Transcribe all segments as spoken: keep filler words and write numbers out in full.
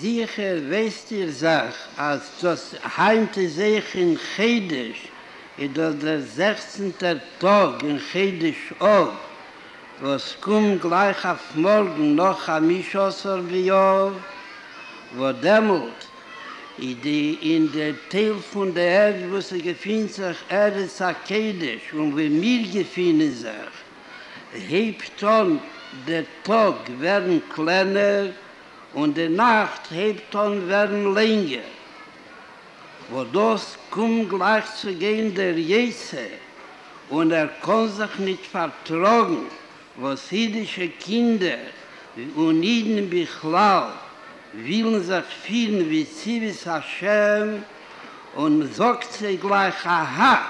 sicher weißt ihr Sach, als das heimte sich in Chedisch, in der sechzehnten Tag in Chedisch auf, was kommt gleich auf morgen noch am Mischosser wie auf, wo dämmelt, in der Teil von der Erde, wo sie gefühlt sich, er ist Chedisch, und wie mir gefühlt sich, hebt dann der Tag werden kleiner, und die Nacht hebt dann werden länger. Wo das kommt gleich zu gehen der Jesse, und er kann sich nicht vertragen, was jüdische Kinder und jeden Bechlau willen sich fühlen wie Zivis Hashem, und sagt sie gleich, aha,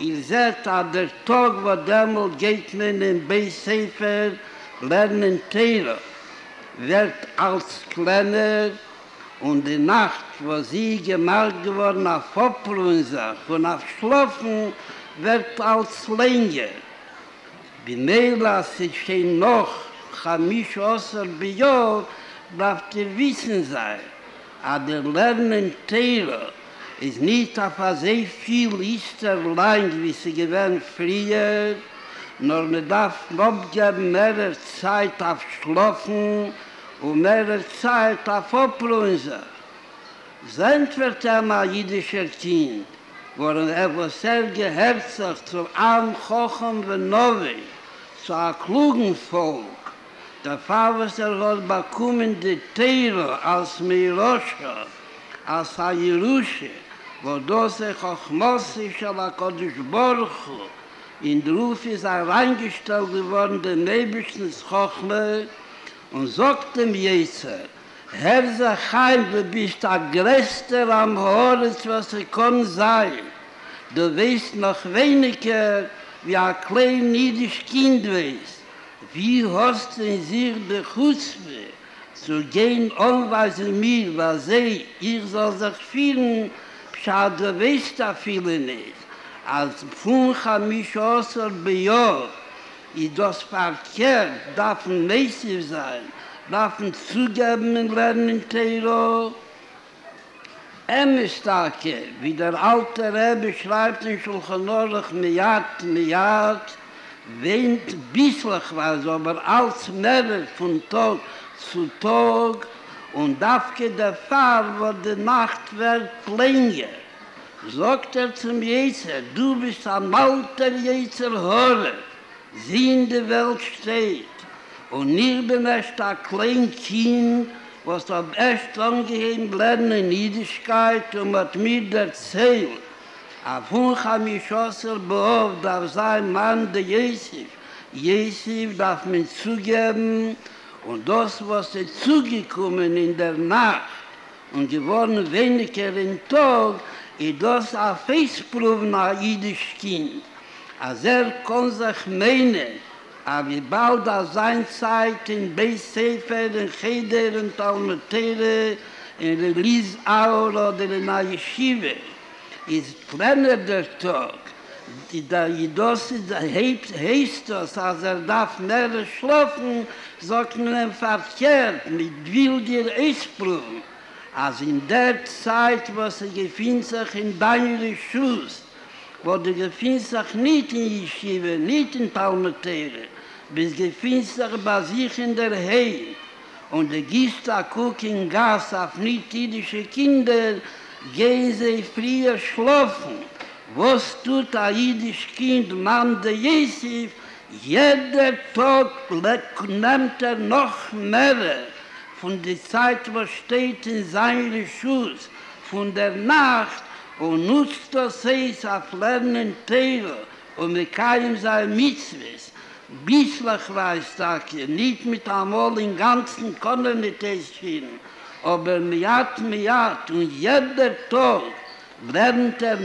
ihr seht, an der Tag, wo damals geht man in Beisefer, lernen Teile, wird als kleiner, und die Nacht, wo sie gemacht geworden auf Opplunser und auf Schlafen, wird als länger. Bei Meila, sie stehen noch, Chamisch Osser Biol, darf ihr wissen sein, aber der Lernen Teile ist nicht auf sehr viel Ister lang, wie sie gewöhnt früher, nur man darf abgeben mehrere Zeit auf Schlafen und mehrere Zeit auf Opplunser. Sind wird immer ein jüdischer Kind, worin er was sehr geherzigt zu allem Kochen und Novi, zu einem klugen Volk. Der Fall, was er hat bekommen, die Teile als Mirosha, als ein Jerusche, wo das er auch Mosische, aber Kodesh Baruch Hu, in der Ruf ist er reingestellt geworden, der Nebischen Schochme, und sagt dem Yetzer, Herr Zachaim, du bist der Größte am Horizont, was er kann sein. Du weißt noch weniger, wie ein kleines jüdisches Kind weiß. Wie hast du in sich der Chutzpe zu gehen, anweisen mir, was sie, ich soll sich fühlen, schade, du weißt da viele nicht. Als Funcha mich außer Bejor, ist das verkehrt, darf ein Mäßig sein, darf ein Zugeben und Lernen Teiro. Emestake, wie der alte Rebbe schreibt in Schulchan Aruch, Miyad, Miyad, wenn es bisslich war, aber als mehr von Tag zu Tag, und dafke der Fall, wo die Nacht wird länger. Sagt er zum Yetzer, du bist am alter Yetzer Horah, sie in der Welt steht. Und ich bin erst ein kleines Kind, was am ersten angeheben lernen in Jüdischkeit und hat mir erzählt, auf Hunchamischossel Behof darf sein Mann der Yesif. Yesif darf mir zugeben, und das, was er zugekommen in der Nacht und geworden weniger im Tag, ist das ein Festprobe nach jüdischem Kind. Als er kann sich meinen, aber wie bald aus seiner Zeit in Beisefer, in Cheder, in Talmetere, in Release-Aur oder in einer Yeshiva, ist kleiner der Tag. Da das heißt das, als er darf mehr schlafen, sagt man ihm verkehrt, mit will dir Eisprung. Als in der Zeit, wo sie gefühlt sich in deinen Schuss, wo du gefühlt sich nicht in Yeshiva, nicht in Talmetere, bis gefühlt sich bei sich in der Heim. Und du gehst ein Kuck in Gas auf nicht-jüdische Kinder, gehen sie früher schlafen. Was tut ein jüdisches Kind, Mann der Yesif? Jeder Tag nimmt er noch mehr von der Zeit, was steht in seinen Schuss, von der Nacht, und nutzt das Eis auf Lernen Teile und mit keinem sein Mitzwiss. Bisslich weiß, sag ich, nicht mit einmal im Ganzen kann er nicht essen, aber Miyad, Miyad und jeder Tag lernt er